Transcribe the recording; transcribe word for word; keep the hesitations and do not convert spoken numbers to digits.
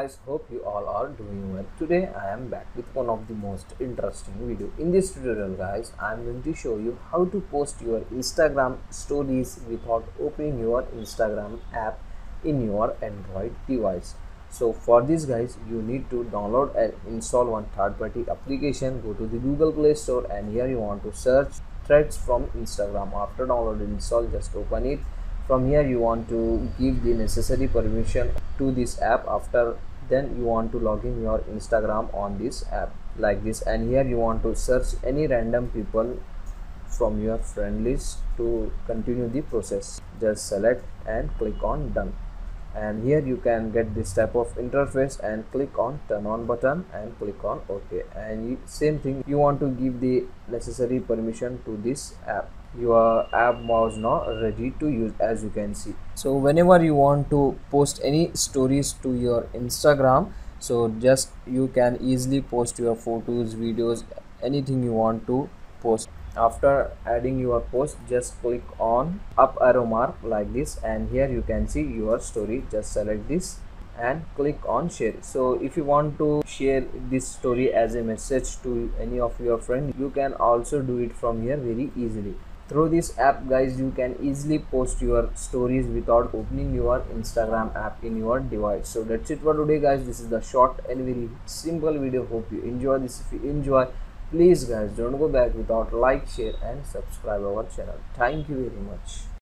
guys, hope you all are doing well. Today I am back with one of the most interesting video. In this tutorial guys, I am going to show you how to post your Instagram stories without opening your Instagram app in your Android device. So for this guys, you need to download and install one third party application. Go to the Google Play Store and here you want to search Threads from Instagram. After download and install, just open it. From here you want to give the necessary permission to this app. After then you want to log in your Instagram on this app like this, and here you want to search any random people from your friend list to continue the process. Just select and click on done, and here you can get this type of interface and click on turn on button and click on OK. And same thing, you want to give the necessary permission to this app. Your app was now ready to use, as you can see. So whenever you want to post any stories to your Instagram, so just you can easily post your photos, videos, anything you want to post. After adding your post, just click on up arrow mark like this, and here you can see your story. Just select this and click on share. So if you want to share this story as a message to any of your friends, you can also do it from here very easily. Through this app guys, you can easily post your stories without opening your Instagram app in your device. So that's it for today guys. This is the short and very simple video. Hope you enjoy this. If you enjoy, please guys, don't go back without like, share and subscribe our channel. Thank you very much.